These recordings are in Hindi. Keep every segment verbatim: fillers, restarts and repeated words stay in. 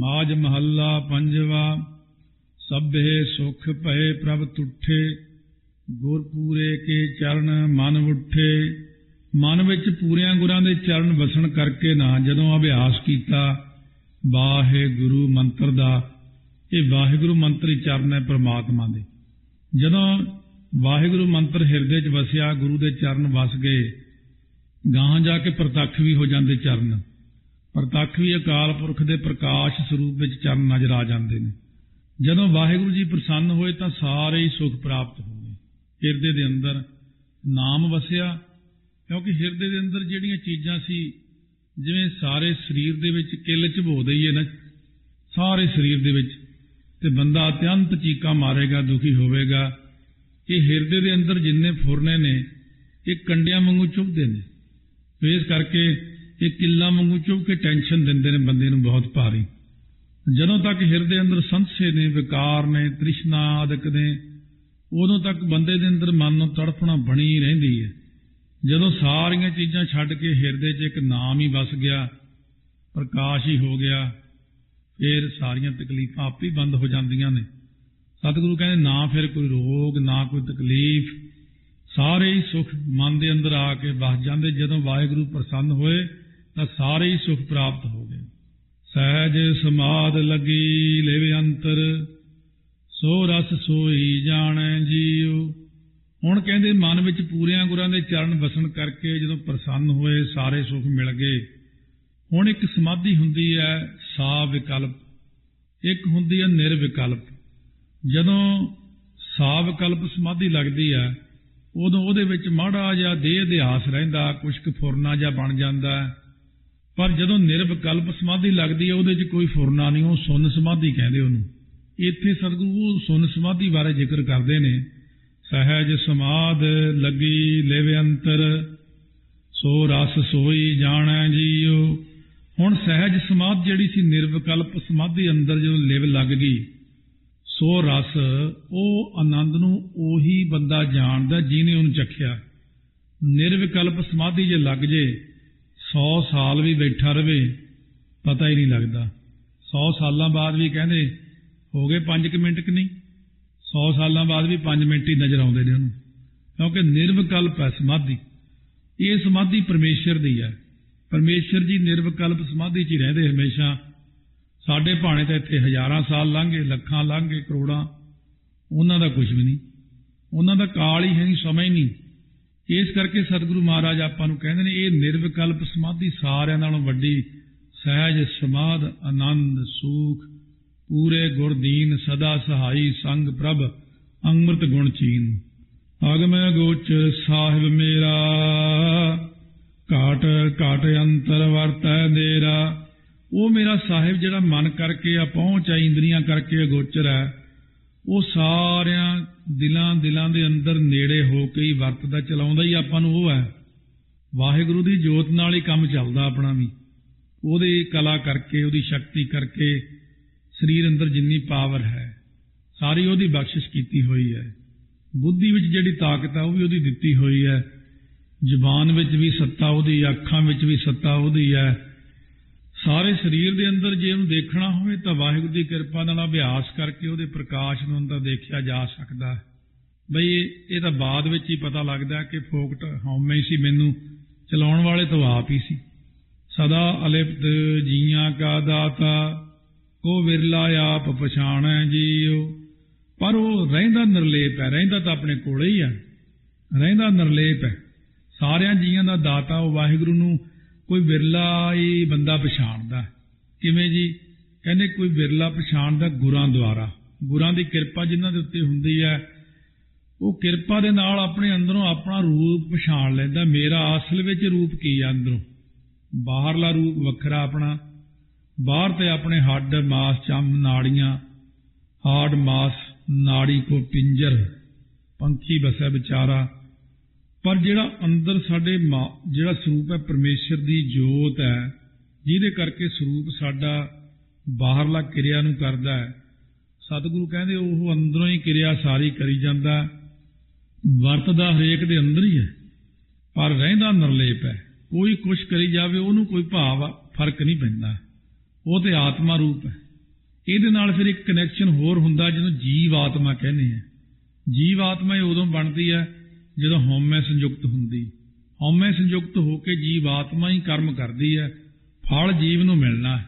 माझ महला पंजवा। सभे सुख भये प्रभ तुठे, गुर पूरे के चरण मन उठे। मन विच पूरियां गुरां दे चरण वसन करके ना जदों अभ्यास कीता वाहिगुरू मंत्र दा। ये वाहिगुरू मंत्र चरण है परमात्मा दे। जदों वाहिगुरू मंत्र हिरदे च वसिया, गुरु दे चरण वस गए, गां जाके प्रतख भी हो जाते चरण। प्रतख भी अकाल पुरख दे प्रकाश स्वरूप विच चरण नजर आ जाते ने। जदों वाहिगुरू जी प्रसन्न होए तां सारे ही सुख प्राप्त हो गए। हिरदे दे अंदर नाम वसिया, क्योंकि हिरदे दे अंदर जिहड़ियां चीज़ां सी, जिवें सारे शरीर दे विच किल झबो दईए ना, सारे शरीर दे विच ते बंदा अत्यंत चीका मारेगा, दुखी होवेगा। इह हिरदे दे अंदर जिन्ने फुरने ने इह कंडियां वांगू चुभदे ने, इस करके इह किल्ला वांगू चुभ के टेंशन दिंदे ने बंदे नूं बहुत भारी। जदों तक हिरदे अंदर संसे ने, विकार ने, तृष्णा आदक ने, उदों तक बंदे दे अंदर मन नूं तड़फना बनी रहिंदी है। जदों सारियां चीज़ां छड्ड के हिरदे च इक नाम ही वस गया, प्रकाश ही हो गया, फिर सारियां तकलीफां आप ही बंद हो जांदियां ने। सतगुरु कहंदे ना फिर कोई रोग, ना कोई तकलीफ, सारे ही सुख मन दे अंदर आ के वस जांदे। जदों वाहिगुरू प्रसन्न होए तां सारे ही सुख प्राप्त हो गए। सहज समाध लगी लेवे अंतर, सो रस सोई जाने जीव। हुण कहंदे मन विच पूरियां गुरां दे चरण वसन करके जदों प्रसन्न होए सारे सुख मिल गए। हुण एक समाधि हुंदी है सा विकल्प, एक हुंदी है निर्विकल्प। जदों सा विकल्प समाधि लगदी है उदों उहदे विच माड़ा जिहा देह अभ्यास रहिंदा, कुछ क फुरना जिहा बण जांदा। पर जदों निर्विकल्प समाधि लगती है उहदे च कोई फुरना नहीं, वो सुन समाधि कहते उन्होंने। इत्थे सतगुरु सुन समाधि बारे जिक्र करते हैं। सहज समाध लगी लेवे अंतर, सो रस सोई जाने जीओ। हुण सहज समाध जिहड़ी सी निर्विकल्प समाधि अंदर जो लेव लग गई, सो रस वह आनंद नूं ओही बंदा जाणदा जिहने उहनूं चखिया। निर्विकल्प समाधि जे लग जे सौ साल भी बैठा रहे पता ही नहीं लगता। सौ साल बाद भी कहते हो गए पांच क मिनट कि नहीं, सौ साल बाद भी पांच मिनट ही नज़र आते हैं उन्होंने, क्योंकि निर्विकल्प है समाधि। ये समाधि परमेश्वर की है। परमेश्वर जी निर्विकल्प समाधि च ही रहते हमेशा। साढ़े भाने तो इतने हज़ारां साल लंघ गए, लखां लंघ गए, करोड़ां, उन्हों का कुछ भी नहीं, उन्हों का काल ही है नहीं, समय ही नहीं। इस करके सतगुरु महाराज आपां नूं कहिंदे ने यह निर्विकल्प समाधि सारिआं नालों वड्डी। सहज समाध आनंद सूख, पूरे गुर दीन सदा सहाई संग प्रभ अमृत गुण चीन। अगम गोचर साहिब मेरा, घाट घाट अंतर वर्तै देरा। वो मेरा साहिब जिहड़ा मन करके आ, पहुंच आ, इंद्रियां करके अगोचर है, ਉਹ ਸਾਰਿਆਂ ਦਿਲਾਂ ਦਿਲਾਂ ਦੇ ਅੰਦਰ ਨੇੜੇ ਹੋ ਕੇ ਹੀ ਵਰਤਦਾ ਚਲਾਉਂਦਾ ਹੀ ਆਪਾਂ ਨੂੰ। ਉਹ ਹੈ ਵਾਹਿਗੁਰੂ ਦੀ ਜੋਤ ਨਾਲ ਹੀ ਕੰਮ ਚੱਲਦਾ ਆਪਣਾ ਵੀ। ਉਹਦੇ ਕਲਾ ਕਰਕੇ, ਉਹਦੀ ਸ਼ਕਤੀ ਕਰਕੇ ਸਰੀਰ ਅੰਦਰ ਜਿੰਨੀ ਪਾਵਰ ਹੈ ਸਾਰੀ ਉਹਦੀ ਬਖਸ਼ਿਸ਼ ਕੀਤੀ ਹੋਈ ਹੈ। ਬੁੱਧੀ ਵਿੱਚ ਜਿਹੜੀ ਤਾਕਤ ਹੈ ਉਹ ਵੀ ਉਹਦੀ ਦਿੱਤੀ ਹੋਈ ਹੈ। ਜ਼ੁਬਾਨ ਵਿੱਚ ਵੀ ਸੱਤਾ ਉਹਦੀ, ਅੱਖਾਂ ਵਿੱਚ ਵੀ ਸੱਤਾ ਉਹਦੀ ਹੈ। ਸਾਰੇ ਸਰੀਰ ਦੇ ਅੰਦਰ ਜੇ ਉਹਨੂੰ ਦੇਖਣਾ ਹੋਵੇ ਤਾਂ ਵਾਹਿਗੁਰੂ ਦੀ ਕਿਰਪਾ ਨਾਲ ਅਭਿਆਸ ਕਰਕੇ ਉਹਦੇ ਪ੍ਰਕਾਸ਼ ਨੂੰ ਅੰਦਰ ਦੇਖਿਆ ਜਾ ਸਕਦਾ ਹੈ। ਬਈ ਇਹ ਤਾਂ ਬਾਅਦ ਵਿੱਚ ਹੀ ਪਤਾ ਲੱਗਦਾ ਕਿ ਫੋਕਟ ਹਉਮੈ ਸੀ, ਮੈਨੂੰ ਚਲਾਉਣ ਵਾਲੇ ਤਾਂ ਆਪ ਹੀ ਸੀ। ਸਦਾ ਅਲਿਪਤ ਜੀਆਂ ਕਾ ਦਾਤਾ, ਕੋ ਵਿਰਲਾ ਆਪ ਪਛਾਣੈ ਜੀਉ। ਪਰ ਉਹ ਰਹਿੰਦਾ ਨਿਰਲੇਪ ਹੈ, ਰਹਿੰਦਾ ਤਾਂ ਆਪਣੇ ਕੋਲੇ ਹੀ ਹੈ, ਰਹਿੰਦਾ ਨਿਰਲੇਪ ਹੈ। ਸਾਰਿਆਂ ਜੀਆਂ ਦਾ ਦਾਤਾ ਉਹ ਵਾਹਿਗੁਰੂ ਨੂੰ कोई विरला ही बंदा पछाणदा किवें जी? कहंदे कोई विरला पछाणदा गुरां द्वारा। गुरां दी किरपा जिन्हां दे उत्ते हुंदी है वो किरपा दे नाल अपने अंदरों अपना रूप पछाण लैंदा। मेरा असल विच रूप की है अंदरों, बाहरला रूप वखरा अपना। बाहर ते अपने हड्ड मास चम नाड़ियां, हाड मास नाड़ी को पिंजर पंखी बसै विचारा। पर जिहड़ा अंदर साडे मां जिहड़ा स्वरूप है परमेश्वर दी जोत है, जिहदे करके स्वरूप साडा बाहरला किरिया नूं करदा है। सतगुरु कहंदे ओह अंदरों ही किरिया सारी करी जांदा, वरतदा हरेक दे अंदर ही है पर रहिंदा निरलेप है। कोई कुछ करी जावे, ओनू कोई भाव फर्क नहीं पैंदा। ओह ते आत्मा रूप है। ਇਹਦੇ ਨਾਲ ਫਿਰ ਇੱਕ ਕਨੈਕਸ਼ਨ ਹੋਰ ਹੁੰਦਾ ਜਿਹਨੂੰ ਜੀਵ ਆਤਮਾ ਕਹਿੰਦੇ ਆ। ਜੀਵ ਆਤਮਾ ਇਹ ਉਦੋਂ ਬਣਦੀ ਹੈ ਜਦੋਂ ਹਉਮੈ ਸੰਯੁਕਤ ਹੁੰਦੀ। ਹਉਮੈ ਸੰਯੁਕਤ ਹੋ ਕੇ ਜੀਵ ਆਤਮਾ ਹੀ ਕਰਮ ਕਰਦੀ ਹੈ, ਫਲ ਜੀਵ ਨੂੰ ਮਿਲਣਾ ਹੈ।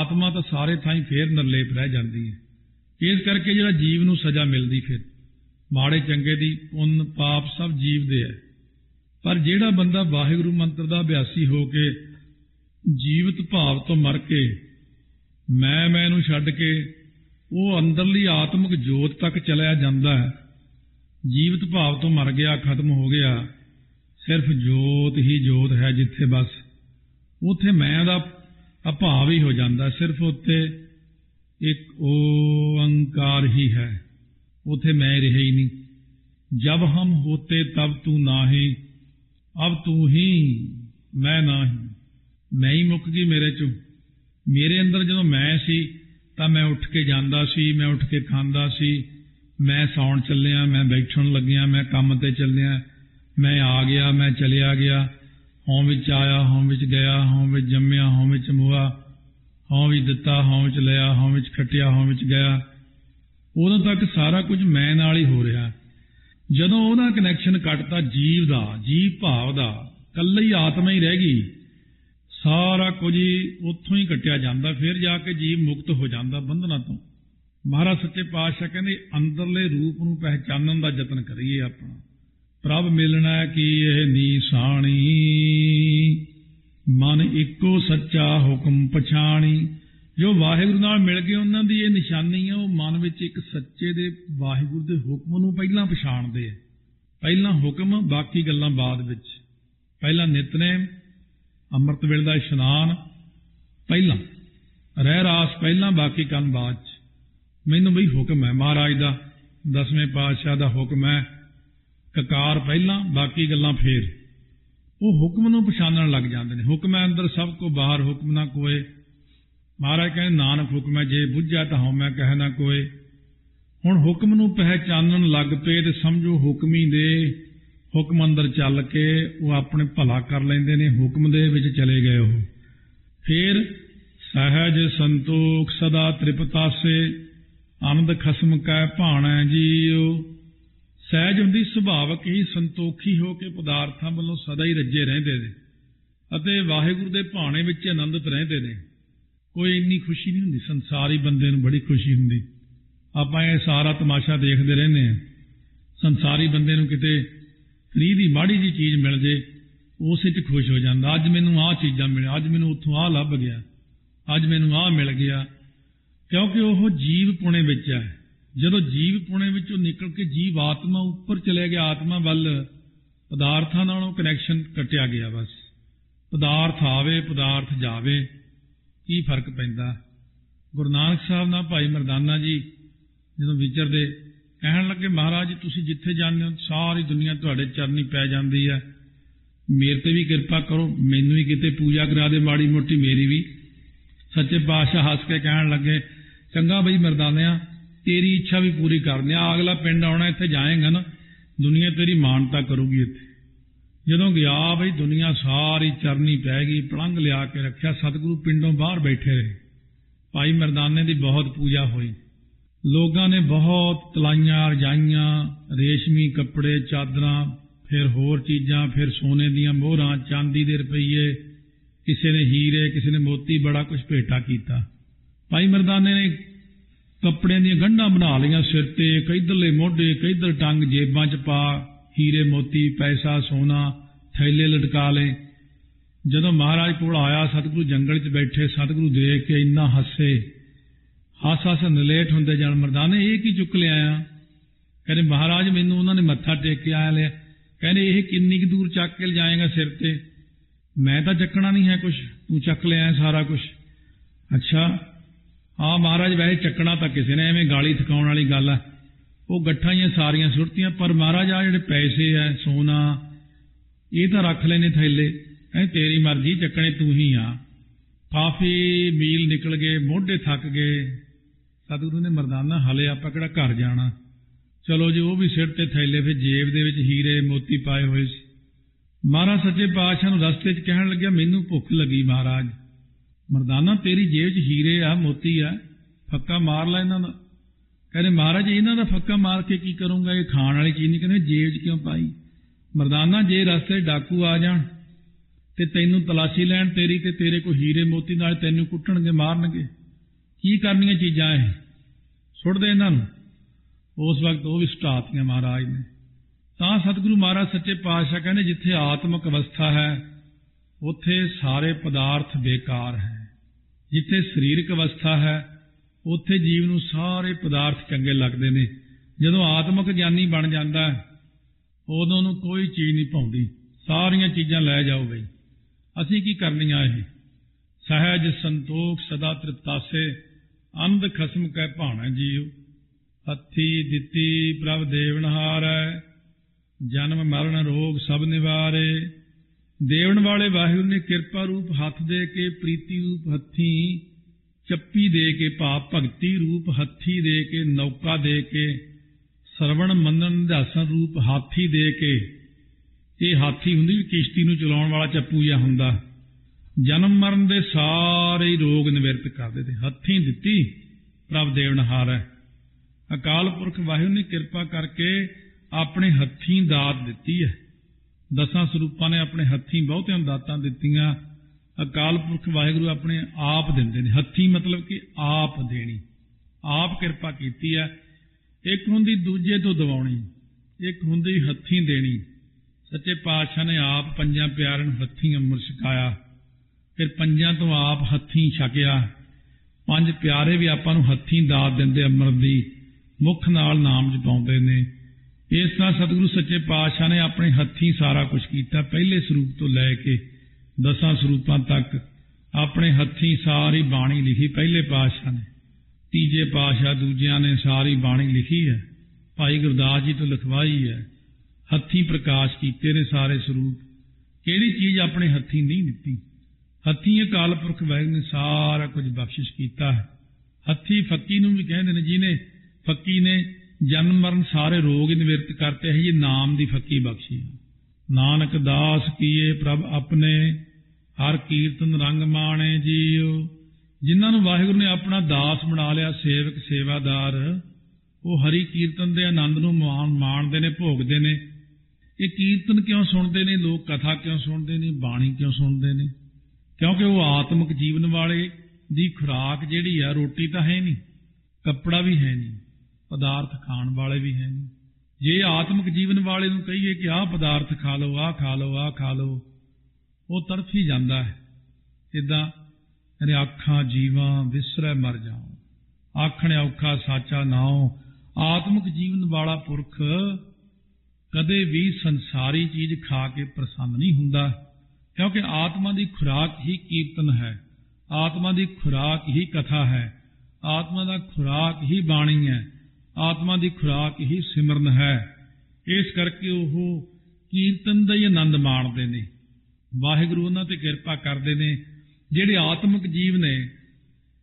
ਆਤਮਾ ਤਾਂ ਸਾਰੇ ਥਾਈਂ ਫੇਰ ਨਿਰਲੇਪ ਰਹਿ ਜਾਂਦੀ ਹੈ। ਇਸ ਕਰਕੇ ਜਿਹੜਾ ਜੀਵ ਨੂੰ ਸਜ਼ਾ ਮਿਲਦੀ, ਫਿਰ ਮਾੜੇ ਚੰਗੇ ਦੀ ਪੁੰਨ ਪਾਪ ਸਭ ਜੀਵ ਦੇ ਹੈ। पर जेड़ा बंदा वाहिगुरु मंत्र का अभ्यासी होके जीवित भाव तो मर के मैं मैं नूं छड्ड के वो अंदरली आत्मिक जोत तक चलिया जांदा है। जीवित भाव तो मर गया, खत्म हो गया, सिर्फ जोत ही जोत है। जिथे बस उथे मैं दा अभाव ही हो जांदा, सिर्फ उत्ते एक ओंकार ही है, उथे मैं रहे ही नहीं। जब हम होते तब तू ना है, अब तू ही मैं ना ही, मैं ही मुक गई मेरे चो। मेरे अंदर जो मैं सी तां मैं उठ के जांदा सी, मैं उठ के खांदा सी, मैं सौण चलिया, मैं बैठण लगिया, मैं काम ते चलिया, मैं आ गया, मैं चलिया गया, हों विच आया, हों विच गया, हों विच जम्मिया, हों विच मोआ, हों विच दिता, हों विच लिया, हों विच खटिया, हों विच गया। उदों तक सारा कुछ मैं नाल ही हो रहा। ਜਦੋਂ ਉਹਦਾ ਕਨੈਕਸ਼ਨ ਕੱਟਦਾ ਜੀਵ ਦਾ, ਜੀਵ ਭਾਵ ਦਾ, ਕੱਲੀ ਆਤਮਾ ਹੀ ਰਹਿ ਗਈ, ਸਾਰਾ ਕੁਝ ਹੀ ਉੱਥੋਂ ਹੀ ਕੱਟਿਆ ਜਾਂਦਾ। ਫਿਰ ਜਾ ਕੇ ਜੀਵ ਮੁਕਤ ਹੋ ਜਾਂਦਾ ਬੰਧਨਾਂ ਤੋਂ। ਮਹਾਰਾਜ ਸੱਚੇ ਪਾਤਸ਼ਾਹ ਕਹਿੰਦੇ ਅੰਦਰਲੇ ਰੂਪ ਨੂੰ ਪਹਿਚਾਨਣ ਦਾ ਯਤਨ ਕਰੀਏ ਆਪਣਾ। ਪ੍ਰਭ ਮਿਲਣਾ ਕੀ ਇਹ ਨੀਸਾਣੀ, ਮਨ ਇੱਕੋ ਸੱਚਾ ਹੁਕਮ ਪਛਾਣੀ। जो वाहिगुरु नाल मिल गए उन्हां दी ये निशानी है। वह मन विच एक सच्चे दे वाहिगुरु दे हुक्म नूं पहलां पछाणदे है। पहलां हुक्म, बाकी गल्लां बाद विच। पहलां नितनेम, अमृत वेले दा इशनान पहलां, रह रास पहलां, बाकी काम बाद च। मैनूं बई हुक्म है महाराज दा, दसवें पातशाह दा हुक्म है, ककार पहलां बाकी गल्लां फेर। वह हुक्म नूं पछाणन लग जांदे ने। हुक्म है अंदर सब को बाहर हुक्म ना कोए। महाराज कहने नानक हुक्म है जे बुझा तो हौमै कह ना कोई। हुण हुक्म नूं पहचानण लग पे ते समझो हुक्मी दे हुक्म अंदर चल के वो अपने भला कर लैंदे ने। हुक्म दे विच चले गए हो। फिर सहज संतोख सदा त्रिपतासे, आनंद खसम कै भाणै जीओ। सहज हुंदी सुभावक ही संतोखी हो के पदार्थां वल्लों सदा ही रज्जे रहिंदे ने अते वाहिगुरू दे भाणे विच आनंदित रहिंदे ने। कोई इन्नी खुशी नहीं हुंदी। संसारी बंदे नूं बड़ी खुशी हुंदी। आपां इह सारा तमाशा देखदे रहने आ। संसारी बंदे नूं किते फ्री दी माड़ी जी चीज़ मिल जे उस विच खुश हो जांदा। अज मैनूं आह चीज़ां मिलिया, अज मैनूं उत्थों आह लभ गया, अज मैनूं आह मिल गया, क्योंकि ओह जीव पुणे विच है। जदों जीव पुणे विचों निकल के जीव आत्मा उपर चले गया, आत्मा वल पदार्थां नालों कनैक्शन कटिया गया। बस पदार्थ आवे पदार्थ जावे, ਕੀ ਫਰਕ ਪੈਂਦਾ। ਗੁਰੂ ਨਾਨਕ ਸਾਹਿਬ ਨਾਲ ਭਾਈ ਮਰਦਾਨਾ ਜੀ ਜਦੋਂ ਵਿਚਰਦੇ ਕਹਿਣ ਲੱਗੇ ਮਹਾਰਾਜ ਤੁਸੀਂ ਜਿੱਥੇ ਜਾਂਦੇ ਹੋ ਸਾਰੀ ਦੁਨੀਆ ਤੁਹਾਡੇ ਚਰਨੀ ਪੈ ਜਾਂਦੀ ਹੈ, ਮੇਰੇ ਤੇ ਵੀ ਕਿਰਪਾ ਕਰੋ, ਮੈਨੂੰ ਵੀ ਕਿਤੇ ਪੂਜਾ ਕਰਾ ਦੇ ਮਾੜੀ ਮੋਟੀ ਮੇਰੀ ਵੀ। ਸੱਚੇ ਪਾਤਸ਼ਾਹ ਹੱਸ ਕੇ ਕਹਿਣ ਲੱਗੇ ਚੰਗਾ ਬਈ ਮਰਦਾਨਿਆ, ਤੇਰੀ ਇੱਛਾ ਵੀ ਪੂਰੀ ਕਰਨੀ ਆ। ਅਗਲਾ ਪਿੰਡ ਆਉਣਾ, ਇੱਥੇ ਜਾਏਗਾ ਨਾ, ਦੁਨੀਆ ਤੇਰੀ ਮਾਨਤਾ ਕਰੂਗੀ। ਇੱਥੇ ਜਦੋਂ ਗਿਆ ਬਈ ਦੁਨੀਆ ਸਾਰੀ ਚਰਨੀ ਪੈ ਗਈ, ਪਲੰਗ ਲਿਆ ਕੇ ਰੱਖਿਆ। ਸਤਿਗੁਰੂ ਪਿੰਡੋਂ ਬਾਹਰ ਬੈਠੇ ਰਹੇ। ਭਾਈ ਮਰਦਾਨੇ ਦੀ ਬਹੁਤ ਪੂਜਾ ਹੋਈ। ਲੋਕਾਂ ਨੇ ਬਹੁਤ ਤਲਾਈਆਂ ਰਜਾਈਆਂ, ਰੇਸ਼ਮੀ ਕੱਪੜੇ, ਚਾਦਰਾਂ, ਫਿਰ ਹੋਰ ਚੀਜ਼ਾਂ, ਫਿਰ ਸੋਨੇ ਦੀਆਂ ਮੋਹਰਾਂ, ਚਾਂਦੀ ਦੇ ਰੁਪਈਏ, ਕਿਸੇ ਨੇ ਹੀਰੇ, ਕਿਸੇ ਨੇ ਮੋਤੀ, ਬੜਾ ਕੁਝ ਭੇਟਾ ਕੀਤਾ। ਭਾਈ ਮਰਦਾਨੇ ਨੇ ਕੱਪੜਿਆਂ ਦੀਆਂ ਗੰਢਾਂ ਬਣਾ ਲਈਆਂ ਸਿਰ ਤੇ, ਕਿਧਰਲੇ ਮੋਢੇ, ਕਿਧਰ ਟੰਗ, ਜੇਬਾਂ 'ਚ ਪਾ हीरे मोती पैसा सोना थैले लटका ले। जदों महाराज कोल आया सतगुरु जंगल च बैठे, सतगुरु देख के इन्ना हसे, हस हस नलेट हुंदे जान। मरदाने ये की चुक ले आया? कहने महाराज मैनू उन्होंने मत्था टेक के आया लिया। कहने ये किन्नी क दूर चक के ले जाएगा सिर ते? मैं तो चकना नहीं है कुछ, तू चक ले आया सारा कुछ। अच्छा हाँ महाराज, वैसे चकना तो किसी ने, एवें गाली थकाउण वाली गल है। ਉਹ ਗੱਠਾਂ ਹੀ ਸਾਰੀਆਂ ਸੁੱਟਤੀਆਂ। ਪਰ ਮਹਾਰਾਜ ਆ ਜਿਹੜੇ ਪੈਸੇ ਐ ਸੋਨਾ ਇਹ ਤਾਂ ਰੱਖ ਲੈਨੇ ਥੈਲੇ। ਕਹਿੰਦੇ ਤੇਰੀ ਮਰਜ਼ੀ, ਚੱਕਣੇ ਤੂੰ ਹੀ ਆ। ਕਾਫੀ ਮੀਲ ਨਿਕਲ ਗਏ, ਮੋਢੇ ਥੱਕ ਗਏ। ਸਤਿਗੁਰੂ ਨੇ ਮਰਦਾਨਾ ਹਲੇ ਆਪਾਂ ਕਿਹੜਾ ਘਰ ਜਾਣਾ, ਚਲੋ ਜੀ। ਉਹ ਵੀ ਸਿਰ ਤੇ ਥੈਲੇ, ਫਿਰ ਜੇਬ ਦੇ ਵਿੱਚ ਹੀਰੇ ਮੋਤੀ ਪਾਏ ਹੋਏ ਸੀ। ਮਹਾਰਾਜ ਸੱਚੇ ਪਾਤਸ਼ਾਹ ਨੂੰ ਰਸਤੇ 'ਚ ਕਹਿਣ ਲੱਗਿਆ ਮੈਨੂੰ ਭੁੱਖ ਲੱਗੀ ਮਹਾਰਾਜ। ਮਰਦਾਨਾ ਤੇਰੀ ਜੇਬ 'ਚ ਹੀਰੇ ਆ ਮੋਤੀ ਆ, फक्का मार ला इन्होंने। कहने महाराज इन्होंने फक्का मार के की करूंगा, ये खाने वाली चीज नहीं। कहने जेब च क्यों पाई? मरदाना जे रास्ते डाकू आ जान ते तैनू तलाशी लैन तेरी ते तेरे को हीरे मोती नाल तैनू कुटणगे मारनगे। की करनियां चीजां इह सुट दे इन्हां नूं। उस वक्त वह भी सुटातियां महाराज ने। तां सतगुरु महाराज सच्चे पातशाह कहने जिथे आत्मक अवस्था है उथे सारे पदार्थ बेकार है, जिथे शरीरक अवस्था है उथे जीव नूं सारे पदार्थ चंगे लगदे ने। जदों आत्मक ज्ञानी बन जांदा है उदों नूं कोई चीज नहीं पाउंदी, सारियां चीजां लै जाओ बई। असीं की करनियां इह? सहज संतोख सदा तृप्तासे, अंध खसम कै भाणा जीव। हथी दिती प्रभ देवनहार, जन्म मरण रोग सब निवारे। देवन वाले वाहिगुरू ने किरपा रूप हथ दे के प्रीति रूप हथी चप्पी दे के पाप भगती रूप हथी दे के नौका दे के सरवण मनन दासन रूप हाथी दे के। यह हाथी होंगी किश्ती नूं चलाउण वाला चप्पू जिहा हुंदा। जन्म मरण दे सारे रोग निवृत्त कर देते। हथी दिती प्रभ देवनहार है। अकाल पुरख वाहिगुरू ने किरपा करके अपने हथी दात दिती है। दसां स्वरूपां ने अपने हथी बहुतियां दातां दित्तियां। अकाल पुरख वाहिगुरू अपने आप दिंदे ने। हथी मतलब कि आप देनी, आप किरपा कीती है। एक हुंदी दूजे तो दवाउणी, एक हुंदी हथी देनी। सच्चे पातशाह ने आप पंजां प्यारिआं नूं हथीं अमृत छकाया, फिर पंजां तों आप हथीं छकिआ। पंज प्यारे भी आपां नूं हथीं दात दिंदे अमृत दी, मुख नाल नाम जपाउंदे ने। इस तर੍ਹਾਂ सतगुरू सच्चे पातशाह ने अपने हथीं सारा कुछ कीता। पहले स्वरूप तो लै के दसां स्वरूपां तक अपने हथीं सारी बाणी लिखी पहले पातशाह ने। तीजे पातशाह दूजिਆਂ ने सारी बाणी लिखी है, भाई गुरदास जी तो लिखवाई है। हथी प्रकाश कीते ने सारे स्वरूप। केड़ी चीज अपने हथी नहीं दिती? हथी अकाल पुरख वाहिगुरू ने सारा कुछ बख्शिश कीता है। हथी फक्की नूं भी कहंदे ने, जिने फक्की ने जन्म मरण सारे रोग निवृत्त करते है। ये नाम दी फक्की बख्शी है। नानक दास कीए प्रभ अपने, हर कीर्तन रंग माणे जीओ। जिन्हां नूं वाहिगुरू ने अपना दास बना लिया, सेवक सेवादार, वो हरी कीर्तन दे आनंद नूं माण माणदे ने, भोगदे ने। ये कीर्तन क्यों सुनते हैं? लोग कथा क्यों सुनते हैं? बाणी क्यों सुनते हैं? क्योंकि वो आत्मिक जीवन वाले दी खुराक जिहड़ी है, रोटी तो है नहीं, कपड़ा भी है नहीं, पदार्थ खाण वाले भी है नहीं। जे आत्मिक जीवन वाले नूं कहिए कि आह पदार्थ खा लो, आह खा लो, आह खा लो, वो तरफ ही जाता है। इदां आखां जीवां विसरै मर जाओ, आखण औखा साचा नाओ। आत्मिक जीवन वाला पुरख कदे भी संसारी चीज खा के प्रसन्न नहीं हुंदा, क्योंकि आत्मा की खुराक ही कीर्तन है, आत्मा की खुराक ही कथा है, आत्मा का खुराक ही बाणी है, आत्मा की खुराक ही सिमरन है। इस करके वो कीर्तन का ही आनंद माणदे ने। वाहिगुरू उन्हां ते किरपा करदे ने जिहड़े आत्मिक जीव ने।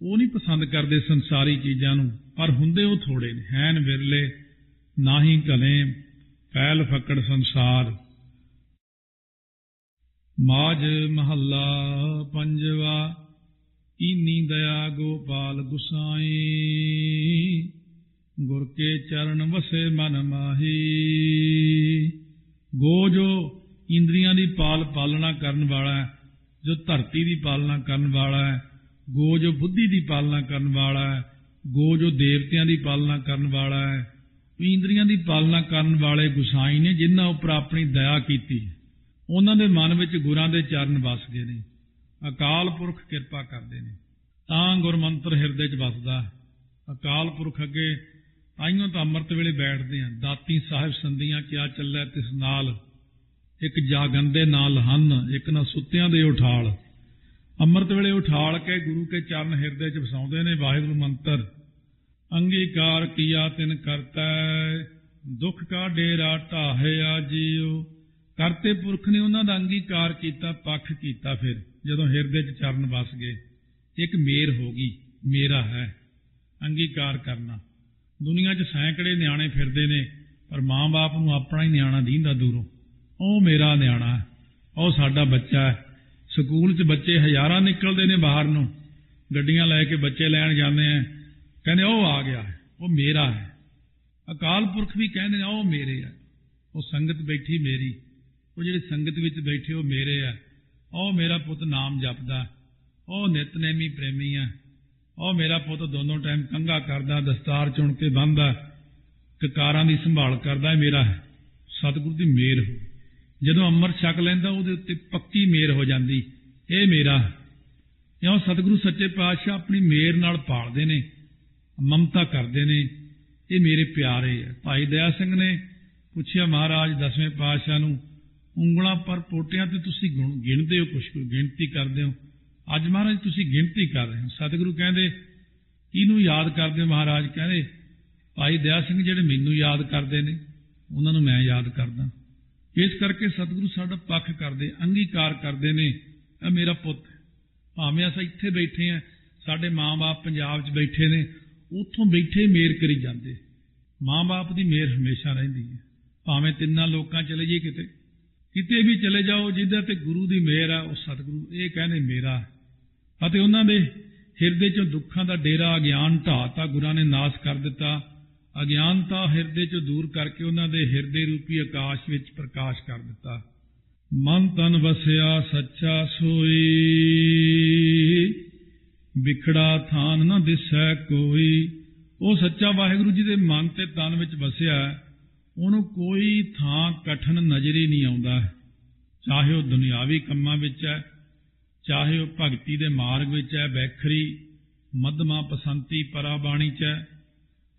वो नहीं पसंद करते संसारी चीज़ां नूं, पर हुंदे वो थोड़े ने, हैन विरले। ना ही कले पहल फकड़ संसार। माज महला पंजवा, इनी दया गोपाल गुसाई। गुर के चरण वसे मन माही। गो जो इंद्रियां दी पाल पालना करन वाला है, जो धरती दी पालना करन वाला है, गो जो बुद्धि दी पालना करन वाला है, गो जो देवतियां दी पालना करन वाला है, इंद्रियां की पालना करने वाले गुसाई ने, जिन्हां उपर अपनी दया की। उन्हां दे मन विच गुरां दे चरण वस गए ने। अकाल पुरख किरपा करदे ने, तां गुरमंत्र हिरदे च वसदा। अकाल पुरख अगे ताइयों तां अमृत वेले बैठदे आ। दाती साहिब संधियां क्या चलै तिस नाल। एक जागन दे नाल हन, एक ना सुत्तियां दे उठाल। अमृत वेले उठाल के गुरु के चरण हिरदे च वसाउंदे ने। वाहिगुरू मंत्र अंगीकार किया तिन करता, दुख का डेरा ढाहे आजिओ। करते पुरख ने उन्हों का अंगीकार किया, पक्ष किया। फिर जदों हिरदे च चरण वस गए, एक मेर हो गई, मेरा है अंगीकार करना। दुनिया च सैकड़े न्याणे फिरदे ने, पर माँ बाप नूं अपना ही न्याणा दींदा दूरों। ओ मेरा न्याणा, ओ साडा बच्चा है। स्कूल च बच्चे हज़ारां निकलदे ने बाहर नूं, गड्डियां लै के बच्चे लैण जांदे आ। कहने ओ आ गया है, वो मेरा है। अकाल पुरख भी कहने ओ मेरे है, वो संगत बैठी मेरी, वो जिहड़े संगत विच बैठे वो मेरे है। ओ मेरा पुत नाम जपदा, ओ नितनेमी प्रेमी है, ओ मेरा पुत दोनों टाइम कंघा करदा, दस्तार चुन के बंदा, ककारां दी संभाल करदा, मेरा है। सतगुरु दी मेहर हो, जदों अमृत छक लैंदा उहदे उत्ते पक्की मेहर हो जांदी, ए मेरा। इहो सतगुरु सच्चे पातशाह अपनी मेहर नाल पालदे ने, ममता करदे ने, ए मेरे प्यारे है। भाई दया सिंह ने पूछिया महाराज दसवें पातशाह नूं, ਉਂਗਲਾਂ पर पोटियां तो तुसी गिणते हो, कुछ गिणती करते हो, अज महाराज तुसी गिणती कर रहे हो। सतगुरु कहते किनू याद करते हो महाराज? कहते भाई दया सिंह जिहड़े मैनू याद करते हैं उन्हां नूं मैं याद करदा। इस करके सतगुरु साडा पक्ष करते, अंगीकार करते ने, मेरा पुत। भावें असां इत्थे बैठे हैं, साडे माँ बाप पंजाब च बैठे ने, उत्थों बैठे मेहर करी जाते। माँ बाप की मेहर हमेशा रहिंदी है, भावें तिन्नां लोकां चले जाइए, किते किते भी चले जाओ, जिदा ते गुरु दी मेहर आ, उह सतगुरु ये कहने मेरा। अते उन्हां दे हिरदे चों दुखां दा डेरा, अगिआन ढाता गुरां ने नाश कर दिता। अगिआनता हिरदे चों दूर करके उन्हां दे हिरदे रूपी आकाश विच प्रकाश कर दिता। मन तन वसिआ सच्चा सोई, बिखड़ा थान न दिसै कोई। उह सच्चा वाहिगुरू जी दे मन ते तन विच वसिआ, उन्हों कोई थां कठिन नजर ही नहीं आउंदा। चाहे वह दुनियावी कम्मां विच है, चाहे वह भगती के मार्ग विच है, बैखरी मध्यमा पसंती पराबाणी च है,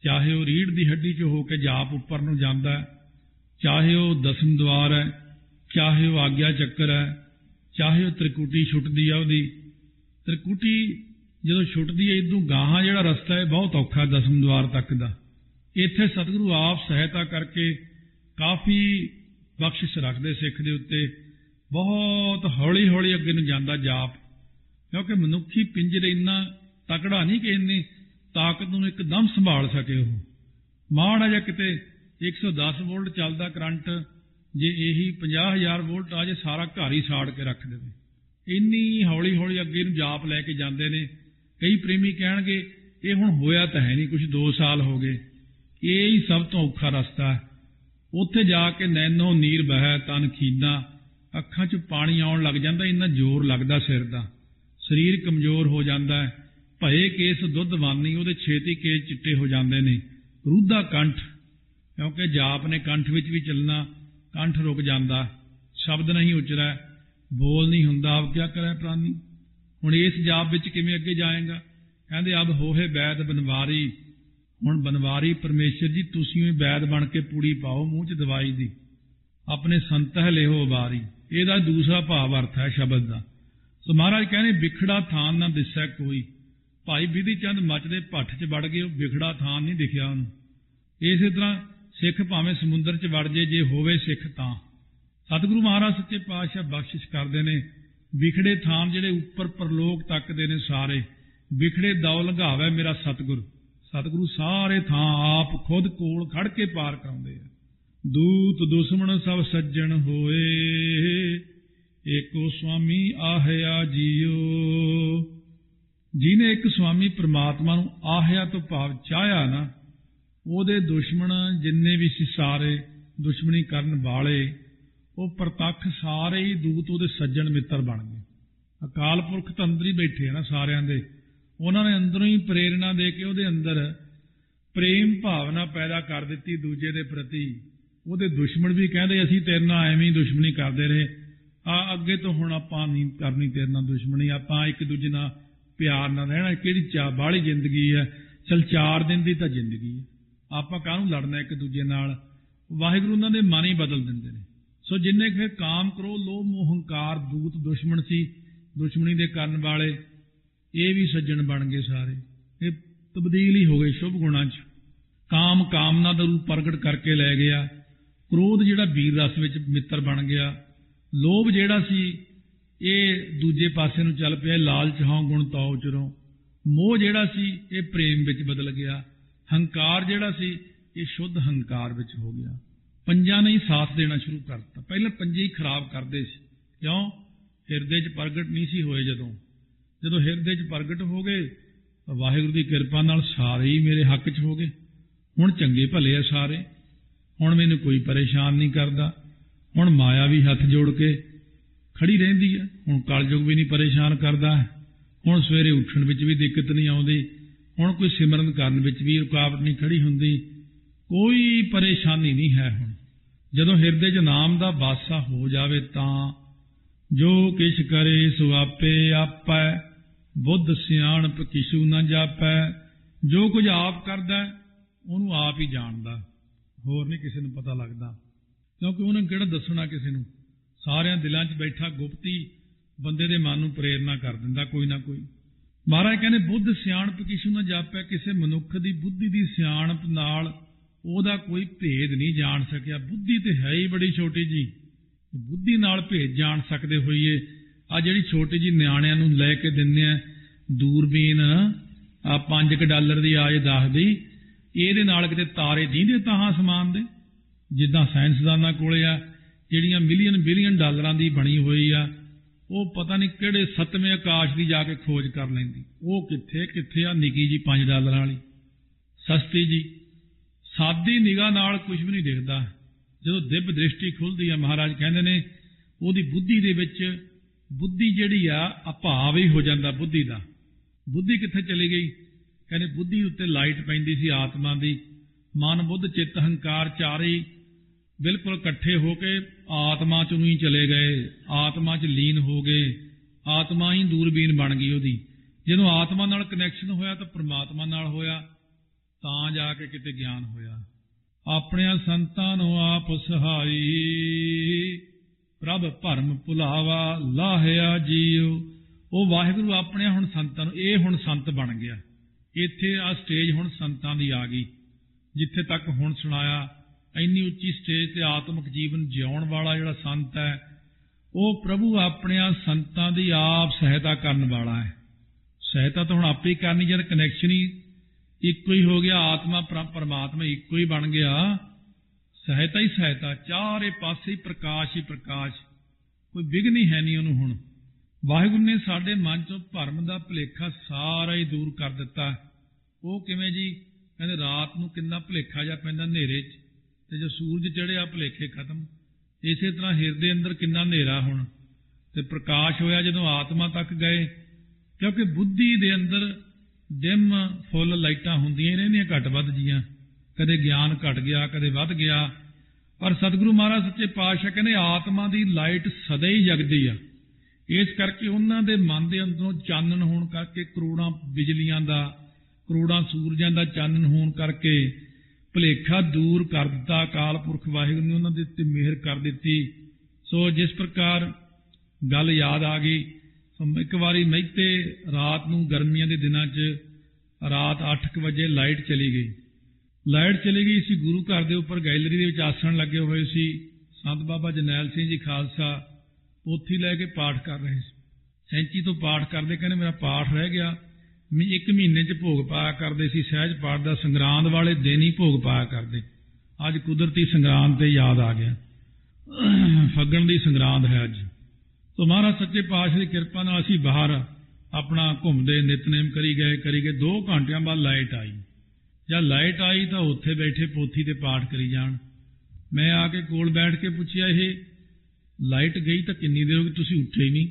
चाहे वह रीढ़ की हड्डी च होकर जाप उपर नूं जांदा है, चाहे वह दसम द्वार है, चाहे वह आग्या चक्कर है, चाहे वह त्रिकुटी छुटदी है। उहदी त्रिकुटी जदों छुटदी है, इदों गाहां जिहड़ा रस्ता है बहुत औखा दसम द्वार तक दा। ਇੱਥੇ सतगुरु आप सहायता करके काफ़ी बख्शिश रखते सिख के उत्ते, बहुत हौली हौली अगे नूं जांदा जाप, क्योंकि मनुखी पिंजर इन्ना तकड़ा नहीं कि इन्नी ताकत नूं एकदम संभाल सके। वो माड़ा जिहा किते एक सौ दस वोल्ट चलदा करंट, जे यही पंजाह हज़ार वोल्ट आ जे सारा घर ही साड़ के रख देवे। इन्नी हौली हौली अगे नूं जाप लैके जांदे ने। कई प्रेमी कहणगे ये हुण होया तां है नहीं कुछ, दो साल हो गए, यही सब तो औखा रस्ता है। उत्थे जाके नैनो नीर बहै तन खीना, अखां च पानी आउण लग जांदा, इन्ना जोर लगदा सिर दा, शरीर कमजोर हो जांदा है। भए केस दुध वानी, उहदे छेती केस चिट्टे हो जांदे ने। रूधा कंठ, क्योंकि जाप ने कंठ विच भी चलना, कंठ रुक जांदा, शब्द नहीं उचरै, बोल नहीं हुंदा। अब क्या करै प्राणी, हुण इस जाप विच किवें अगे जाएगा? कहंदे अब होहे वैद बनवारी, हुण बनवारी परमेश्वर जी तुसीं ही वैद बन के पूड़ी पाओ मूँह च दवाई दी। अपने संत है लेहो वारी, इहदा दूसरा भाव अर्थ है शब्द का। सो महाराज कहने बिखड़ा थान ना दिसै कोई। भाई बिधि चंद मचदे भट्ठ च वड़ गए, बिखड़ा थान नहीं दिखिया उन्होंने। इस तरह सिख भावें समुद्र च वड़ जे, जे होवे सिख तां। सतगुरु महाराज सच्चे पातशाह बख्शिश करते ने। बिखड़े थान जिहड़े उपर परलोक तकदे ने सारे, बिखड़े दाव लंघावै मेरा सतगुरु। सतगुरु सारे थां आप खुद कोल खड़ के पार कराउंदे आ। दूत दुश्मन सब सज्जन होए, एको स्वामी आहिया जियो। जिने एक स्वामी परमात्मा नूं आहिया तो भाव चाया ना, ओहदे दुश्मन जिन्ने भी सी सारे दुश्मनी करन वाले, वो प्रतख सारे ही दूत ओहदे सज्जन मित्र बन गए। अकाल पुरख तां अंदर ही बैठे ना सारिआं दे, उन्होंने अंदरों ही प्रेरणा दे के उहदे अंदर प्रेम भावना पैदा कर दिती दूजे दे प्रति। उहदे दुश्मन भी कहते असीं तेरे नाल ऐवें दुश्मनी करते रहे, आ अगे तो हुण आपां नहीं करनी तेरे नाल दुश्मनी, आपां एक दूजे नाल प्यार नाल रहणा। किहड़ी चा बाहली जिंदगी है, चल चार दिन दी तां जिंदगी है, आपां काहनूं लड़ना एक दूजे नाल। वाहिगुरू उन्हां दे मन ही बदल दिंदे ने। सो जिन्ने कि काम क्रोध लोभ मोह हंकार दूत दुश्मन सी, दुश्मनी दे करन वाले, ये भी सज्जन बन गए सारे। तब्दील ही हो गए शुभ गुणा च। काम कामना का रूप प्रगट करके लै गया, क्रोध जिहड़ा वीर रस विच मित्र बन गया, लोभ जिहड़ा सी ये दूजे पासे नूं चल पिया, लालच हों गुण ताओ चरों। मोह जिहड़ा सी ये प्रेम विच बदल गया, हंकार जिहड़ा सी ये शुद्ध हंकार विच हो गया। पंजां ने ही साथ देना शुरू करता, पहले पंजे ही खराब करदे सी। क्यों? हिरदे च प्रगट नहीं सी होए। जदों ਜਦੋਂ ਹਿਰਦੇ 'ਚ ਪ੍ਰਗਟ ਹੋ ਗਏ वाहिगुरु की कृपा नाल सारे ही मेरे हक च हो गए। हुण चंगे भले है सारे, हुण मैनूं कोई परेशान नहीं करता। हुण माया भी हथ जोड़ के खड़ी रहिंदी है। हुण कलयुग भी नहीं परेशान करता। हुण सवेरे उठण विच भी दिक्कत नहीं आउंदी। हुण कोई सिमरन करन विच भी रुकावट नहीं खड़ी हुंदी। कोई परेशानी नहीं है। हुण जदों हिरदे च नाम दा वासा हो जावे तां जो किछ करे सो आपे आपै, बुद्ध सियाणप किसू न जापै। जो कुछ आप करदा उहनूं आप ही जाणदा, होर नहीं किसी नूं पता लगदा, क्योंकि उन्हें किहड़ा दसना किसी नूं। सारिआं दिलां च बैठा गुप्ती बंदे दे मन नूं प्रेरणा कर दिंदा कोई ना कोई। महाराज कहंदे बुद्ध सियाणप किसू न जापै, किसी मनुख की बुद्धि की सियाणप नाल ओहदा कोई भेद नहीं जाण सकिआ। बुद्धि तो है ही बड़ी छोटी जी, बुद्धि नाल भेद जाण सकदे होईए। आ जिहड़ी छोटी जी निआणिआं नूं लै के दिंदे आ दूरबीन, आ पांच क डालर दी आए दस दी, ਇਹਦੇ ਨਾਲ ਕਿਤੇ ਤਾਰੇ ਦੀਂਦੇ ਤਾਂ ਅਸਮਾਨ ਦੇ, ਜਿੱਦਾਂ ਸਾਇੰਸਦਾਨਾਂ ਕੋਲੇ ਆ ਜਿਹੜੀਆਂ ਮਿਲੀਅਨ ਬਿਲੀਅਨ ਡਾਲਰਾਂ ਦੀ ਬਣੀ ਹੋਈ ਆ, ਉਹ ਪਤਾ ਨਹੀਂ ਕਿਹੜੇ ਸੱਤਵੇਂ ਆਕਾਸ਼ ਦੀ ਜਾ ਕੇ ਖੋਜ ਕਰ ਲੈਂਦੀ। ਉਹ ਕਿੱਥੇ ਕਿੱਥੇ ਆ ਨਿੱਕੀ ਜੀ ਪੰਜ ਡਾਲਰਾਂ ਵਾਲੀ ਸਸਤੀ ਜੀ। ਸਾਦੀ ਨਿਗਾਹ ਨਾਲ ਕੁਝ ਵੀ ਨਹੀਂ ਦਿਖਦਾ। ਜਦੋਂ ਦਿਵ ਦ੍ਰਿਸ਼ਟੀ ਖੁੱਲਦੀ ਆ, ਮਹਾਰਾਜ ਕਹਿੰਦੇ ਨੇ ਉਹਦੀ ਬੁੱਧੀ ਦੇ ਵਿੱਚ, ਬੁੱਧੀ ਜਿਹੜੀ ਆ ਅਭਾਵ ਹੀ ਹੋ ਜਾਂਦਾ ਬੁੱਧੀ ਦਾ। ਬੁੱਧੀ ਕਿੱਥੇ ਚਲੀ ਗਈ? कहने बुद्धि उत्ते लाइट पैंदी सी आत्मा की। मन बुद्ध चित्त हंकार चारे बिल्कुल कट्ठे होके आत्मा च नूं ही चले गए, आत्मा च लीन हो गए। आत्मा ही दूरबीन बन गई उहदी। जदों आत्मा नाल कनैक्शन होया तां परमात्मा नाल होया, तां जाके किते ज्ञान होया। आपणिआं संतां नूं आप सहाई, प्रभ भरम भुलावा लाहिआ जीओ। उह वाहिगुरू अपणे हुण संतां नूं, इह हुण संत बन गया। ਇੱਥੇ ਆ ਸਟੇਜ ਹੁਣ ਸੰਤਾਂ ਦੀ ਆ ਗਈ। ਜਿੱਥੇ ਤੱਕ ਹੁਣ ਸੁਣਾਇਆ, ਇੰਨੀ ਉੱਚੀ ਸਟੇਜ ਤੇ ਆਤਮਿਕ ਜੀਵਨ ਜਿਉਣ ਵਾਲਾ ਜਿਹੜਾ ਸੰਤ ਹੈ, ਉਹ ਪ੍ਰਭੂ ਆਪਣਿਆਂ ਸੰਤਾਂ ਦੀ ਆਪ ਸਹਾਇਤਾ ਕਰਨ ਵਾਲਾ ਹੈ। ਸਹਾਇਤਾ ਤਾਂ ਹੁਣ ਆਪੇ ਹੀ ਕਰਨੀ, ਜਦ ਕਨੈਕਸ਼ਨ ਹੀ ਇੱਕੋ ਹੀ ਹੋ ਗਿਆ, ਆਤਮਾ ਪਰਮਾਤਮਾ ਇੱਕੋ ਹੀ ਬਣ ਗਿਆ। ਸਹਾਇਤਾ ਹੀ ਸਹਾਇਤਾ, ਚਾਰੇ ਪਾਸੇ ਹੀ ਪ੍ਰਕਾਸ਼ ਹੀ ਪ੍ਰਕਾਸ਼, ਕੋਈ ਵਿਘਨ ਹੀ ਹੈ ਨਹੀਂ ਉਹਨੂੰ। ਹੁਣ ਵਾਹਿਗੁਰੂ ਨੇ ਸਾਡੇ ਮਨ ਚੋਂ ਭਰਮ ਦਾ ਭੁਲੇਖਾ ਸਾਰਾ ਹੀ ਦੂਰ ਕਰ ਦਿੱਤਾ। ਉਹ ਕਿਵੇਂ ਜੀ? ਕਹਿੰਦੇ ਰਾਤ ਨੂੰ ਕਿੰਨਾ ਭੁਲੇਖਾ ਜਿਹਾ ਪੈਂਦਾ ਹਨੇਰੇ 'ਚ, ਤੇ ਜੋ ਸੂਰਜ ਚੜਿਆ ਭੁਲੇਖੇ ਖਤਮ। ਇਸੇ ਤਰ੍ਹਾਂ ਹਿਰਦੇ ਅੰਦਰ ਕਿੰਨਾ ਹਨੇਰਾ ਹੁਣ ਤੇ ਪ੍ਰਕਾਸ਼ ਹੋਇਆ ਜਦੋਂ ਆਤਮਾ ਤੱਕ ਗਏ। ਕਿਉਂਕਿ ਬੁੱਧੀ ਦੇ ਅੰਦਰ ਡਿਮ ਫੁੱਲ ਲਾਈਟਾਂ ਹੁੰਦੀਆਂ ਹੀ ਰਹਿੰਦੀਆਂ, ਘੱਟ ਵੱਧ ਜੀਆਂ, ਕਦੇ ਗਿਆਨ ਘਟ ਗਿਆ ਕਦੇ ਵੱਧ ਗਿਆ। ਪਰ ਸਤਿਗੁਰੂ ਮਹਾਰਾਜ ਸੱਚੇ ਪਾਤਸ਼ਾਹ ਕਹਿੰਦੇ ਆਤਮਾ ਦੀ ਲਾਈਟ ਸਦਾ ਹੀ ਜਗਦੀ ਆ। ਇਸ ਕਰਕੇ ਉਹਨਾਂ ਦੇ ਮਨ ਦੇ ਅੰਦਰੋਂ ਚਾਨਣ ਹੋਣ ਕਰਕੇ, ਕਰੋੜਾਂ ਬਿਜਲੀਆਂ ਦਾ, ਕਰੋੜਾਂ ਸੂਰਜਾਂ ਦਾ ਚਾਨਣ ਹੋਣ ਕਰਕੇ ਭੁਲੇਖਾ ਦੂਰ ਕਰ ਦਿੱਤਾ। ਅਕਾਲ ਪੁਰਖ ਵਾਹਿਗੁਰੂ ਨੇ ਉਹਨਾਂ ਦੇ ਉੱਤੇ ਮਿਹਰ ਕਰ ਦਿੱਤੀ। ਸੋ ਜਿਸ ਪ੍ਰਕਾਰ ਗੱਲ ਯਾਦ ਆ ਗਈ, ਇੱਕ ਵਾਰੀ ਮਹਿਤੇ ਰਾਤ ਨੂੰ ਗਰਮੀਆਂ ਦੇ ਦਿਨਾਂ 'ਚ ਰਾਤ ਅੱਠ ਵਜੇ ਲਾਈਟ ਚਲੀ ਗਈ। ਲਾਈਟ ਚਲੀ ਗਈ ਸੀ, ਗੁਰੂ ਘਰ ਦੇ ਉੱਪਰ ਗੈਲਰੀ ਦੇ ਵਿੱਚ ਆਸਣ ਲੱਗੇ ਹੋਏ ਸੀ। ਸੰਤ ਬਾਬਾ ਜਰਨੈਲ ਸਿੰਘ ਜੀ ਖਾਲਸਾ ਉੱਥੇ ਲੈ ਕੇ ਪਾਠ ਕਰ ਰਹੇ ਸੀ। ਸੈਂਚੀ ਤੋਂ ਪਾਠ ਕਰਦੇ ਕਹਿੰਦੇ ਮੇਰਾ ਪਾਠ ਰਹਿ ਗਿਆ। ਮੈਂ ਇੱਕ ਮਹੀਨੇ 'ਚ ਭੋਗ ਪਾਇਆ ਕਰਦੇ ਸੀ ਸਹਿਜ ਪਾਠ ਦਾ, ਸੰਗਰਾਂਦ ਵਾਲੇ ਦਿਨ ਹੀ ਭੋਗ ਪਾਇਆ ਕਰਦੇ। ਅੱਜ ਕੁਦਰਤੀ ਸੰਗਰਾਂਦ ਤੇ ਯਾਦ ਆ ਗਿਆ, ਫੱਗਣ ਦੀ ਸੰਗਰਾਂਦ ਹੈ ਅੱਜ। ਸੋ ਮਹਾਰਾਜ ਸੱਚੇ ਪਾਤਸ਼ਾਹ ਦੀ ਕਿਰਪਾ ਨਾਲ ਅਸੀਂ ਬਾਹਰ ਆਪਣਾ ਘੁੰਮਦੇ ਨਿਤਨੇਮ ਕਰੀ ਗਏ ਕਰੀ ਗਏ ਦੋ ਘੰਟਿਆਂ ਬਾਅਦ ਲਾਈਟ ਆਈ। ਜਦ ਲਾਈਟ ਆਈ ਤਾਂ ਉੱਥੇ ਬੈਠੇ ਪੋਥੀ ਤੇ ਪਾਠ ਕਰੀ ਜਾਣ। ਮੈਂ ਆ ਕੇ ਕੋਲ ਬੈਠ ਕੇ ਪੁੱਛਿਆ, ਇਹ ਲਾਈਟ ਗਈ ਤਾਂ ਕਿੰਨੀ ਦੇਰ ਹੋ ਗਈ, ਤੁਸੀਂ ਉੱਠੇ ਹੀ ਨਹੀਂ।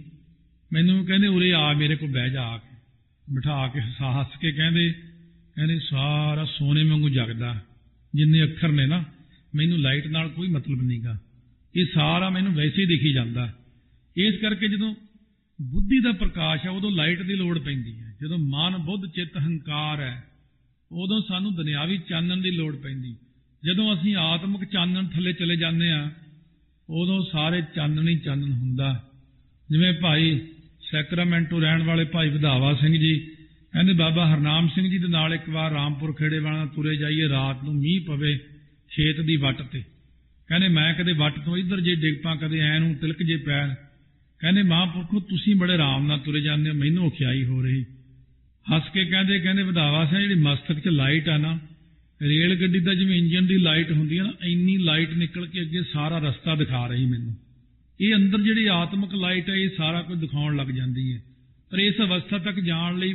ਮੈਨੂੰ ਕਹਿੰਦੇ ਉਰੇ ਆ ਮੇਰੇ ਕੋਲ ਬਹਿ ਜਾ। ਆ ਕੇ ਬਿਠਾ ਕੇ ਹਸਾ ਹੱਸ ਕੇ ਕਹਿੰਦੇ ਕਹਿੰਦੇ ਸਾਰਾ ਸੋਨੇ ਵਾਂਗੂ ਜਗਦਾ, ਜਿੰਨੇ ਅੱਖਰ ਨੇ ਨਾ, ਮੈਨੂੰ ਲਾਈਟ ਨਾਲ ਕੋਈ ਮਤਲਬ ਨਹੀਂ ਗਾ, ਇਹ ਸਾਰਾ ਮੈਨੂੰ ਵੈਸੇ ਹੀ ਦਿਖੀ ਜਾਂਦਾ। ਇਸ ਕਰਕੇ ਜਦੋਂ ਬੁੱਧੀ ਦਾ ਪ੍ਰਕਾਸ਼ ਹੈ ਉਦੋਂ ਲਾਈਟ ਦੀ ਲੋੜ ਪੈਂਦੀ ਹੈ। ਜਦੋਂ ਮਨ ਬੁੱਧ ਚਿੱਤ ਹੰਕਾਰ ਹੈ ਉਦੋਂ ਸਾਨੂੰ ਦੁਨਿਆਵੀ ਚਾਨਣ ਦੀ ਲੋੜ ਪੈਂਦੀ। ਜਦੋਂ ਅਸੀਂ ਆਤਮਿਕ ਚਾਨਣ ਥੱਲੇ ਚਲੇ ਜਾਂਦੇ ਹਾਂ ਉਦੋਂ ਸਾਰੇ ਚਾਨਣ ਹੀ ਚਾਨਣ ਹੁੰਦਾ। ਜਿਵੇਂ ਭਾਈ ਸੈਕਰਾਮੈਂਟੋ ਰਹਿਣ ਵਾਲੇ ਭਾਈ ਵਧਾਵਾ ਸਿੰਘ ਜੀ ਕਹਿੰਦੇ ਬਾਬਾ ਹਰਨਾਮ ਸਿੰਘ ਜੀ ਦੇ ਨਾਲ ਇੱਕ ਵਾਰ ਰਾਮਪੁਰ ਖੇੜੇ ਵਾਲਾ ਤੁਰੇ ਜਾਈਏ, ਰਾਤ ਨੂੰ ਮੀਂਹ ਪਵੇ ਖੇਤ ਦੀ ਵੱਟ ਤੇ। ਕਹਿੰਦੇ ਮੈਂ ਕਦੇ ਵੱਟ ਤੋਂ ਇੱਧਰ ਜੇ ਡਿੱਗ ਪਾਂ, ਕਦੇ ਐਂ ਨੂੰ ਤਿਲਕ ਜੇ ਪੈਰ। ਕਹਿੰਦੇ ਮਹਾਂਪੁਰਖੋ ਤੁਸੀਂ ਬੜੇ ਆਰਾਮ ਨਾਲ ਤੁਰੇ ਜਾਂਦੇ ਹੋ, ਮੈਨੂੰ ਔਖਿਆਈ ਹੋ ਰਹੀ। ਹੱਸ ਕੇ ਕਹਿੰਦੇ ਕਹਿੰਦੇ ਵਧਾਵਾ ਸਿੰਘ, ਜਿਹੜੀ ਮਸਤਕ 'ਚ ਲਾਈਟ ਆ ਨਾ, ਰੇਲ ਗੱਡੀ ਦਾ ਜਿਵੇਂ ਇੰਜਨ ਦੀ ਲਾਈਟ ਹੁੰਦੀ ਹੈ ਨਾ, ਇੰਨੀ ਲਾਈਟ ਨਿਕਲ ਕੇ ਅੱਗੇ ਸਾਰਾ ਰਸਤਾ ਦਿਖਾ ਰਹੀ ਮੈਨੂੰ। ਇਹ ਅੰਦਰ ਜਿਹੜੀ ਆਤਮਿਕ ਲਾਈਟ ਹੈ ਇਹ ਸਾਰਾ ਕੁਝ ਦਿਖਾਉਣ ਲੱਗ ਜਾਂਦੀ ਹੈ। ਪਰ ਇਸ ਅਵਸਥਾ ਤੱਕ ਜਾਣ ਲਈ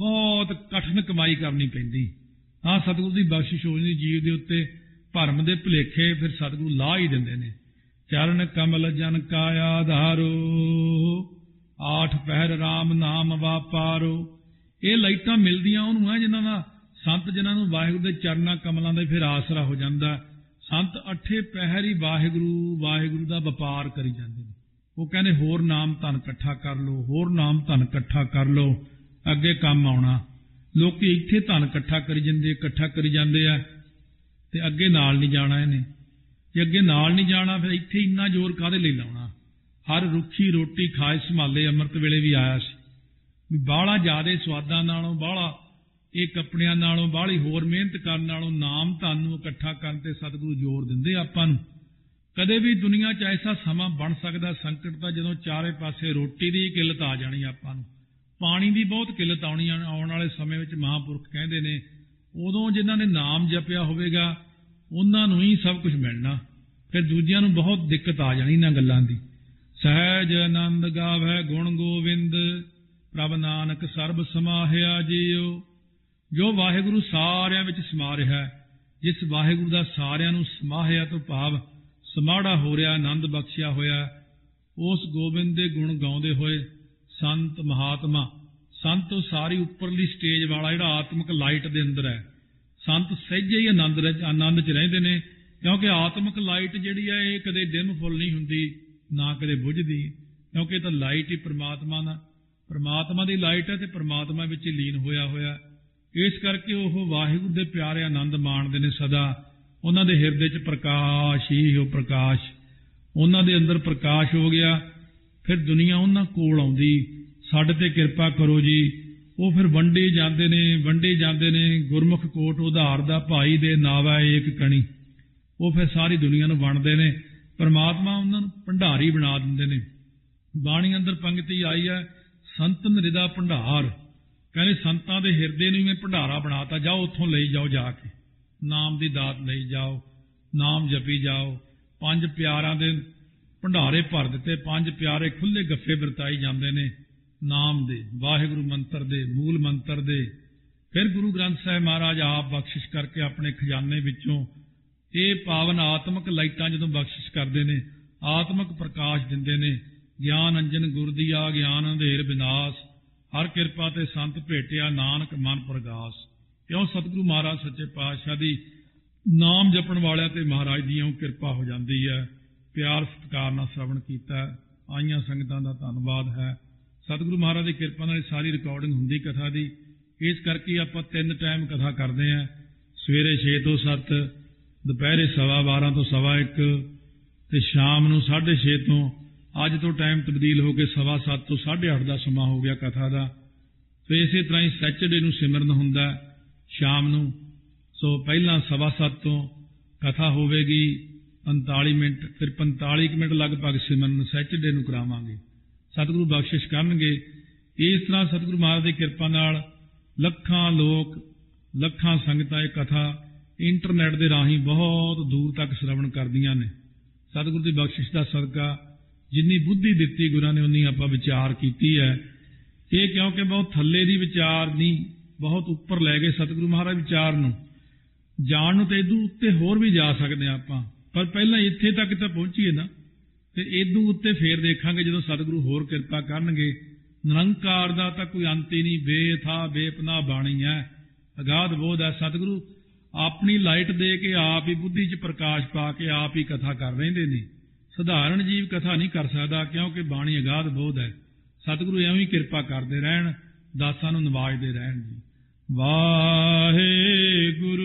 बहुत कठिन कमाई करनी पैंदी। हाँ, सतगुरु की बख्शिश हो जाती जीव के उत्ते, भरम के भुलेखे फिर सतगुरु ला ही देंदे ने। चरण कमल जन का आधारो, आठ पहर राम नाम वापारो। ये लाइटा मिलदियां उन्हूं है जिन्हां दा संत, जिन्हां नूं वाहिगुरू दे चरना कमलां दा फिर आसरा हो जांदा। संत अठे पहर ही वाहिगुरू वाहिगुरू दा व्यापार करी जांदे ने। वो कहने होर नाम धन इकट्ठा कर लो, होर नाम धन इकट्ठा कर लो, अगे काम आना। लोग इत्थे धन इकट्ठा करी जांदे इकट्ठा करी जांदे आ ते अगे नाल नहीं जाना। इहने जे अगे नाल नहीं जाना फिर इत्थे इन्ना जोर काहदे लई लाउणा। हर रुखी रोटी खाए संभाले अमृत वेले भी आया सी भी बाहला ज्यादा स्वादां नालों, बाहला इह कपड़ियां नालों, बाहली होर मेहनत करन नालों नाम धन नूं इकट्ठा करन ते सतगुरू जोर दिंदे आपां नूं। कदे भी दुनिया च ऐसा समां बण सकदा संकट दा जदों चारे पासे रोटी दी किल्लत आ जाणी आपां नूं, पानी की बहुत किल्लत आनी। आने वाले समय में महापुरुष कहते हैं उदों जिन्हों ने नाम जपया होगा उन्होंने ही सब कुछ मिलना, फिर दूजिया नूं बहुत दिक्कत आ जानी इन्हां गल्लां दी। सहज आनंद गावै गुण गोविंद, प्रभ नानक सर्ब समाहिया जियो। जो वाहिगुरू सारियां विच समा रिहा है, जिस वाहिगुरू दा सारियां नूं समाहिया तो भाव समाड़ा हो रिहा, आनंद बख्शिया होया, उस गोबिंद दे गुण गाउंदे होए संत महात्मा। संत सारी उपरली स्टेज वाला जिहड़ा आत्मिक लाइट दे अंदर है, संत सहिजे ही आनंद आनंद च रहिंदे ने, क्योंकि आत्मिक लाइट जिहड़ी है इह कदे डिम फुल नहीं हुंदी ना कदे बुझदी, क्योंकि इह तां लाइट ही परमात्मा दा परमात्मा दी लाइट है ते परमात्मा विच लीन होया होया। इस करके ओह वाहिगुरू दे प्यारे आनंद माणदे ने सदा। उन्हां दे हिरदे च प्रकाश ही हो प्रकाश, उन्हां दे अंदर प्रकाश हो गया, फिर दुनिया उन्हां कोल आउंदी। साडे ते किरपा करो जी। वो फिर वंडे जांदे ने वंडे जांदे ने गुरमुख कोट उधार दा भाई दे नावा एक कणी। वो फिर सारी दुनिया नूं वंडदे ने, परमात्मा उन्हां नूं भंडारी बना दिंदे ने। बाणी अंदर पंगती आई है, संतन रिदा भंडार। कहने संतां दे हिरदे नूं मैं भंडारा बनाता, जाओ उत्थों लई जाओ, जाके नाम दी दात लई जाओ, नाम जपी जाओ। पंज प्यारां दे भंडारे भर दिते, पंज प्यारे खुले गफ्फे बरताई जाते हैं नाम दे वाहिगुरू मंत्र दे मूल मंत्र दे। फिर गुरु ग्रंथ साहिब महाराज आप बख्शिश करके अपने खजाने विचों ये पावन आत्मक लाइटां जदों बख्शिश करते हैं, आत्मक प्रकाश दिंदे ने। ज्ञान अंजन गुर दिया ज्ञान अंधेर विनाश, हर किरपा ते संत भेटिया नानक मन प्रगास। क्यों सतगुरु महाराज सच्चे पातशाह दी नाम जपण वालियां ते महाराज दी किरपा हो जाती है। प्यार सत्कार नाल श्रवण कीता आईआं संगतां दा धन्नवाद है। सतगुरु महाराज की किरपा नाल सारी रिकॉर्डिंग हुंदी कथा दी। इस करके आपां तीन टाइम कथा करदे आ, सवेरे छे तो सत्त, दुपहरे सवा बारह तो सवा एक ते शाम नूं साढ़े छे तो। अज तो टाइम तब्दील हो के सवा सत्त तो साढ़े अठ का समा हो गया कथा का। तो इस तरह ही सैचरडे नूं सिमरन हुंदा शाम नूं। सो पहला सवा सत्त तो कथा होवेगी पंताली मिनट, फिर पंताली मिनट लगभग सिमरन सैचरडे नूं करावांगे। सतगुरु बख्शिश करनगे। इस तरह सतगुरु महाराज की किरपा नाल लखां लोक लखां संगतां इह कथा इंटरनेट दे राहीं बहुत दूर तक श्रवण करदियां ने। सतगुरु दी बख्शिश दा सदका जिन्नी बुद्धि दित्ती गुरां ने उन्नी आपां विचार कीती है। इह क्योंकि बहुत थल्ले दी विचार नहीं, बहुत उपर लै गए सतगुरु महाराज विचार नूं। जाण नूं ते इदों उत्ते होर भी जा सकदे आपां, पर पहला इत्थे तक तो पहुंचीए ना, तो इदू उत्ते फेर देखांगे जदों सतगुरु होर किरपा करनगे। निरंकार दा तां कोई अंत ही नहीं, बेथा बेपना बाणी है, अगाध बोध है। सतगुरु अपनी लाइट दे के आप ही बुद्धि च प्रकाश पा के आप ही कथा कर रहे ने। सधारण जीव कथा नहीं कर सकदा, क्योंकि बाणी अगाध बोध है। सतगुरु इवें ही किरपा करदे रहण, दासां नूं नवाजदे रहण। वाहे गुरु